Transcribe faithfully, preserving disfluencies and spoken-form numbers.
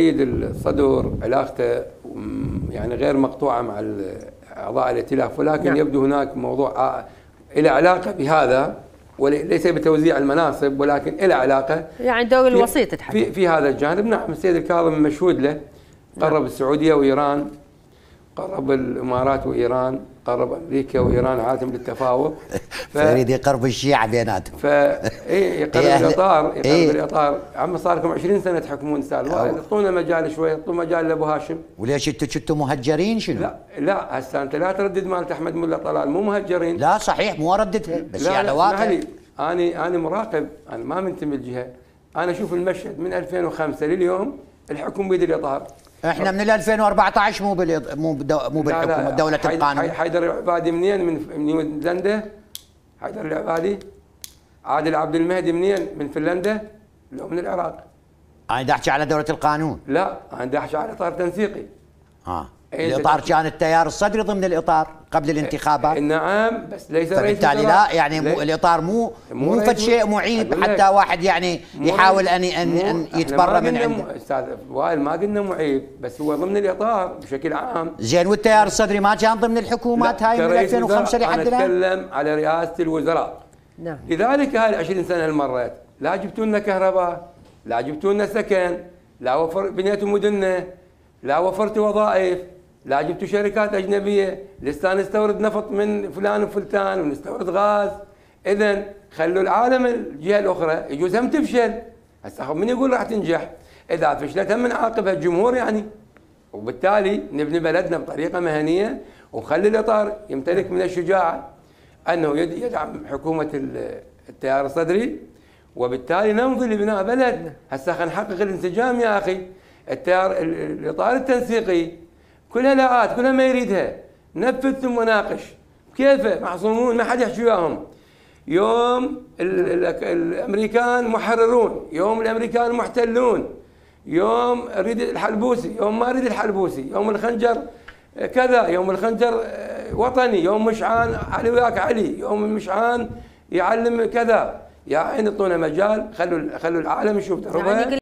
السيد الصدر علاقته يعني غير مقطوعه مع اعضاء الائتلاف، ولكن نعم. يبدو هناك موضوع له علاقه بهذا، وليس بتوزيع المناصب ولكن له علاقه يعني دور الوسيط تحديدا في, في هذا الجانب. نعم السيد الكاظم مشهود له، قرب نعم. السعوديه وايران، قرب الامارات وايران، قرب امريكا وايران عادهم للتفاوض، يريد يقرب الشيعة بيناتهم، فاي يقرب الاطار، يقرب إيه؟ الاطار. عم صار لكم عشرين سنه تحكمون سالفه، اعطونا مجال شوي، اعطوا مجال لابو هاشم. وليش انتم كنتوا مهجرين شنو؟ لا لا هسه انت لا تردد مالت احمد ملا طلال، مو مهجرين. لا صحيح مو ارددها، بس لا يعني واقع. انا انا مراقب، انا ما منتمي لجهه، انا اشوف المشهد من ألفين وخمسة لليوم الحكم بيد الاطار. احنا من ألفين وأربعة عشر مو بال مو مو بالحكومه دوله القانون. حيدر العبادي منين؟ من من فنلندا. حيدر العبادي عادل عبد المهدي منين؟ من فنلندا؟ لو من العراق. انا دا احكي على دوله القانون. لا انا دا احكي على اطار تنسيقي. اه الاطار كان التيار الصدري ضمن الاطار قبل الانتخابات. نعم بس ليس رئيس الوزراء، فبالتالي لا يعني مو الاطار مو مو فد شيء معيب حتى واحد يعني يحاول ان ان يتبرى من عنده. استاذ وائل ما قلنا معيب، بس هو ضمن الاطار بشكل عام. زين والتيار الصدري ما كان ضمن الحكومات هاي من ألفين وخمسة لحد الان؟ نتكلم على رئاسه الوزراء. نعم لذلك هاي العشرين سنه اللي مرت لا جبتوا لنا كهرباء، لا جبتوا لنا سكن، لا وفر بنيتوا مدننا، لا وفرتوا وظائف، لا جبتوا شركات اجنبيه، لسه نستورد نفط من فلان وفلتان ونستورد غاز. اذا خلوا العالم الجهه الاخرى يجوز هم تفشل. هسه من يقول راح تنجح؟ اذا فشلت هم نعاقبها الجمهور يعني، وبالتالي نبني بلدنا بطريقه مهنيه، وخلي الاطار يمتلك من الشجاعه انه يدعم حكومه التيار الصدري، وبالتالي نمضي لبناء بلدنا. هسه خلينا نحقق الانسجام يا اخي. التيار الاطار التنسيقي كلها لاعات، كلها ما يريدها، نفذ ثم ناقش. كيفه محصومون ما حد يحكي وياهم. يوم الامريكان محررون، يوم الامريكان محتلون، يوم اريد الحلبوسي، يوم ما اريد الحلبوسي، يوم الخنجر كذا، يوم الخنجر وطني، يوم مشعان علي وياك علي، يوم مشعان يعلم كذا. يا عين اعطونا مجال، خلوا خلوا العالم يشوف ترى.